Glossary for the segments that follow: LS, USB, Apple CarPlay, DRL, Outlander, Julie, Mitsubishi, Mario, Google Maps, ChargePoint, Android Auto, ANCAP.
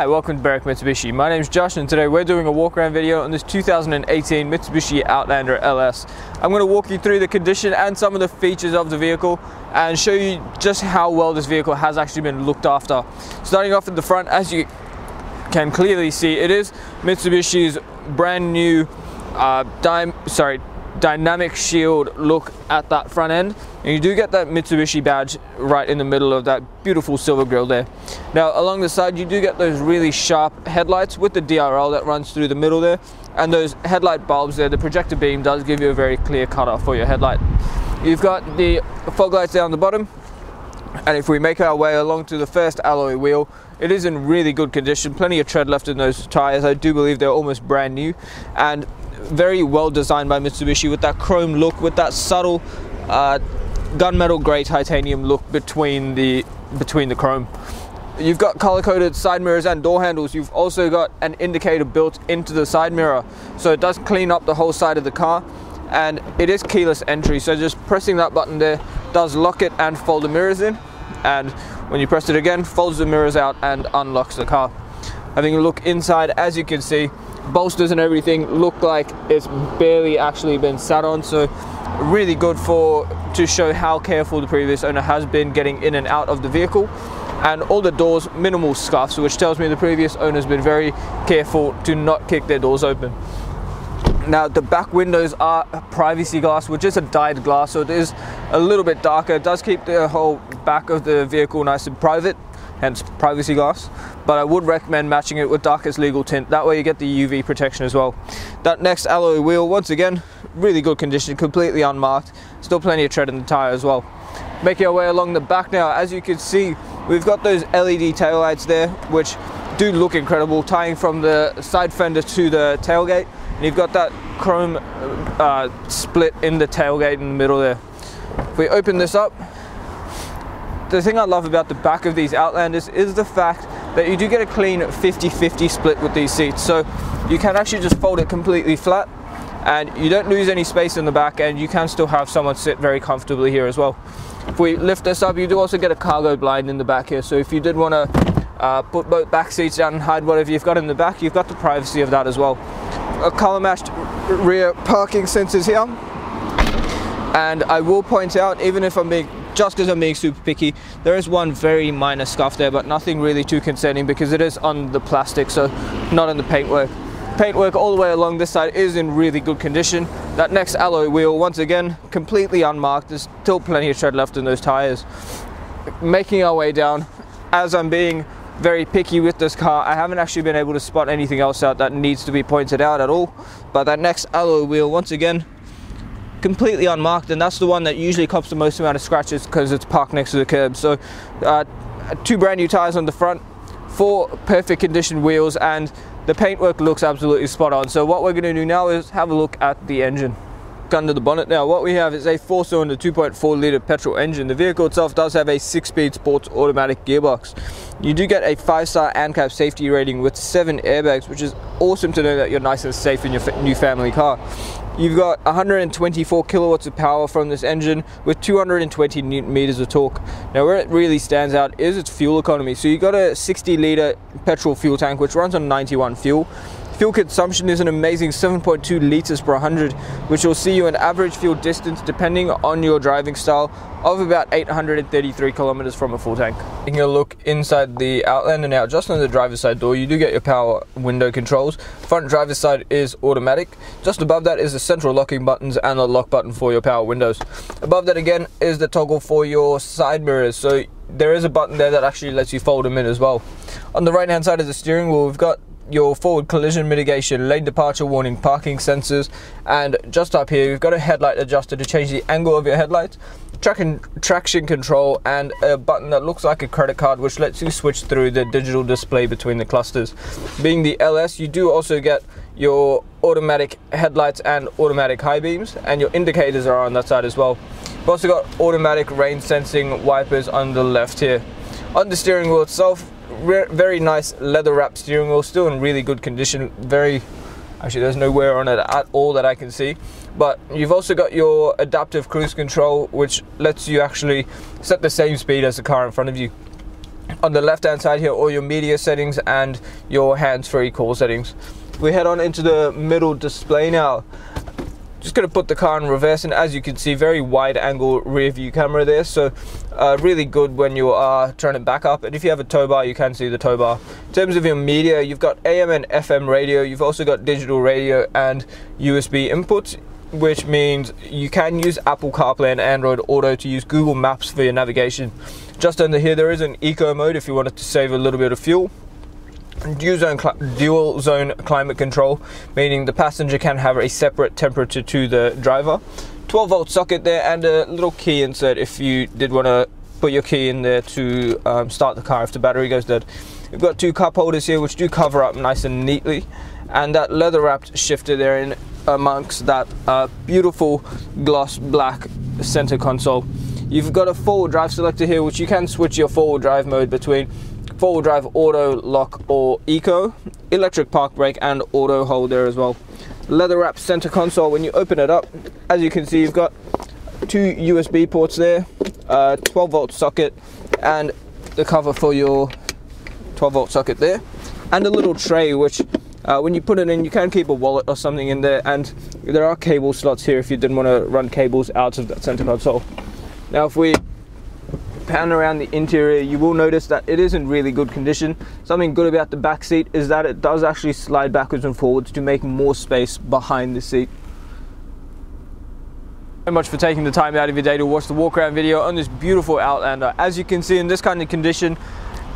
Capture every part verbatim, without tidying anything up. Hi, welcome to Barrick Mitsubishi. My name is Josh and today we're doing a walk around video on this two thousand eighteen Mitsubishi Outlander L S. I'm going to walk you through the condition and some of the features of the vehicle and show you just how well this vehicle has actually been looked after. Starting off at the front, as you can clearly see, it is Mitsubishi's brand new uh, dy sorry, dynamic shield look at that front end. And you do get that Mitsubishi badge right in the middle of that beautiful silver grille there. Now along the side you do get those really sharp headlights with the D R L that runs through the middle there, and those headlight bulbs there, the projector beam does give you a very clear cutter for your headlight. You've got the fog lights down the bottom, and if we make our way along to the first alloy wheel, it is in really good condition, plenty of tread left in those tires. I do believe they're almost brand new and very well designed by Mitsubishi with that chrome look, with that subtle uh, gunmetal grey titanium look between the between the chrome. You've got color-coded side mirrors and door handles. You've also got an indicator built into the side mirror, so it does clean up the whole side of the car, and it is keyless entry, so just pressing that button there does lock it and fold the mirrors in, and when you press it again folds the mirrors out and unlocks the car. Having a look inside, as you can see, bolsters and everything look like it's barely actually been sat on, so really good for to show how careful the previous owner has been getting in and out of the vehicle. And all the doors, minimal scuffs, which tells me the previous owner has been very careful to not kick their doors open. Now the back windows are privacy glass, which is a dyed glass, so it is a little bit darker. It does keep the whole back of the vehicle nice and private, hence privacy glass, but I would recommend matching it with darkest legal tint. That way you get the U V protection as well. That next alloy wheel, once again, really good condition, completely unmarked, still plenty of tread in the tire as well. Making our way along the back now, as you can see, we've got those L E D taillights there, which do look incredible, tying from the side fender to the tailgate, and you've got that chrome uh, split in the tailgate in the middle there. If we open this up, the thing I love about the back of these Outlanders is the fact that you do get a clean fifty fifty split with these seats, so you can actually just fold it completely flat and you don't lose any space in the back, and you can still have someone sit very comfortably here as well. If we lift this up, you do also get a cargo blind in the back here, so if you did want to uh, put both back seats down and hide whatever you've got in the back, you've got the privacy of that as well. A color matched rear parking sensors here, and I will point out, even if I'm being just because I'm being super picky, there is one very minor scuff there, but nothing really too concerning because it is on the plastic, so not on the paintwork. Paintwork all the way along this side is in really good condition. That next alloy wheel, once again, completely unmarked. There's still plenty of tread left in those tires. Making our way down, as I'm being very picky with this car, I haven't actually been able to spot anything else out that needs to be pointed out at all. But that next alloy wheel, once again, completely unmarked, and that's the one that usually cops the most amount of scratches because it's parked next to the curb. So uh, two brand new tires on the front, four perfect condition wheels, and the paintwork looks absolutely spot on. So what we're going to do now is have a look at the engine. Under the bonnet now, what we have is a four-cylinder two point four litre petrol engine. The vehicle itself does have a six-speed sports automatic gearbox. You do get a five-star ANCAP safety rating with seven airbags, which is awesome to know that you're nice and safe in your new family car. You've got one hundred twenty-four kilowatts of power from this engine with two hundred twenty newton meters of torque. Now where it really stands out is its fuel economy. So you've got a sixty litre petrol fuel tank which runs on ninety-one fuel. Fuel consumption is an amazing seven point two litres per one hundred, which will see you an average fuel distance, depending on your driving style, of about eight hundred thirty-three kilometres from a full tank. Taking a look inside the Outlander now, just on the driver's side door, you do get your power window controls. Front driver's side is automatic. Just above that is the central locking buttons and the lock button for your power windows. Above that again is the toggle for your side mirrors, so there is a button there that actually lets you fold them in as well. On the right hand side of the steering wheel, we've got your forward collision mitigation, lane departure warning, parking sensors, and just up here you've got a headlight adjuster to change the angle of your headlights, tracking, traction control, and a button that looks like a credit card which lets you switch through the digital display between the clusters. Being the L S, you do also get your automatic headlights and automatic high beams, and your indicators are on that side as well. You've also got automatic rain sensing wipers on the left here. On the steering wheel itself, very nice leather wrapped steering wheel, still in really good condition. Very actually there's no wear on it at all that I can see, but you've also got your adaptive cruise control which lets you actually set the same speed as the car in front of you. on the left hand side here, all your media settings and your hands-free call settings. We head on into the middle display now. Just going to put the car in reverse, and as you can see, very wide angle rear view camera there, so uh, really good when you are trying to back up, and if you have a tow bar you can see the tow bar. In terms of your media, you've got A M and F M radio, you've also got digital radio and U S B inputs, which means you can use Apple CarPlay and Android Auto to use Google Maps for your navigation. Just under here there is an eco mode if you wanted to save a little bit of fuel. Dual zone, dual zone climate control, meaning the passenger can have a separate temperature to the driver. twelve volt socket there, and a little key insert if you did want to put your key in there to um, start the car if the battery goes dead. We've got two cup holders here which do cover up nice and neatly, and that leather wrapped shifter there in amongst that uh, beautiful gloss black center console. You've got a four-wheel drive selector here which you can switch your four-wheel drive mode between four-wheel drive, auto, lock or eco, electric park brake and auto hold there as well. Leather wrapped center console, when you open it up, as you can see you've got two U S B ports there, uh, twelve volt socket and the cover for your twelve volt socket there, and a little tray which uh, when you put it in you can keep a wallet or something in there, and there are cable slots here if you didn't want to run cables out of that center console. Now if we pan around the interior, you will notice that it is in really good condition. Something good about the back seat is that it does actually slide backwards and forwards to make more space behind the seat. Thank you so much for taking the time out of your day to watch the walk around video on this beautiful Outlander. As you can see, in this kind of condition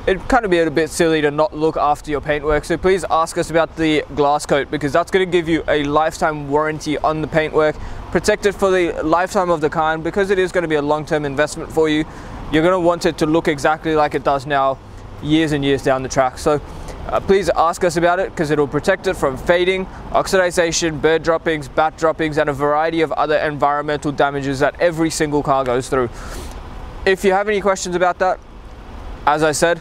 it'd kind of be a bit silly to not look after your paintwork, so please ask us about the glass coat, because that's going to give you a lifetime warranty on the paintwork, protect it for the lifetime of the car, and because it is going to be a long-term investment for you, you're going to want it to look exactly like it does now years and years down the track. So uh, please ask us about it, because it'll protect it from fading, oxidization, bird droppings, bat droppings and a variety of other environmental damages that every single car goes through. If you have any questions about that, as I said,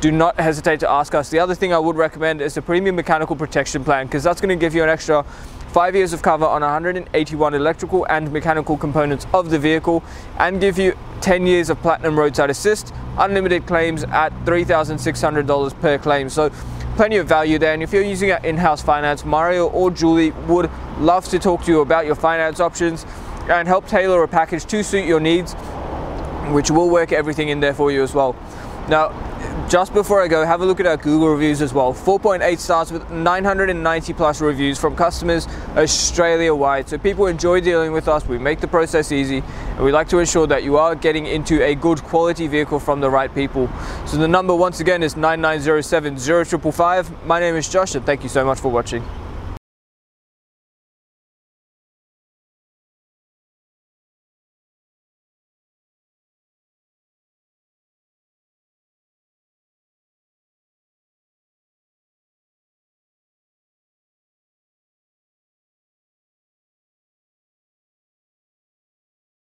do not hesitate to ask us. The other thing I would recommend is the premium mechanical protection plan, because that's going to give you an extra five years of cover on one hundred eighty-one electrical and mechanical components of the vehicle, and give you ten years of platinum roadside assist, unlimited claims at three thousand six hundred dollars per claim. So plenty of value there, and if you're using our in-house finance, Mario or Julie would love to talk to you about your finance options and help tailor a package to suit your needs, which will work everything in there for you as well. Now, just before I go, have a look at our Google reviews as well. four point eight stars with nine hundred ninety plus reviews from customers Australia wide. So people enjoy dealing with us, we make the process easy, and we like to ensure that you are getting into a good quality vehicle from the right people. So the number once again is nine nine zero seven zero five five five. My name is Josh and thank you so much for watching.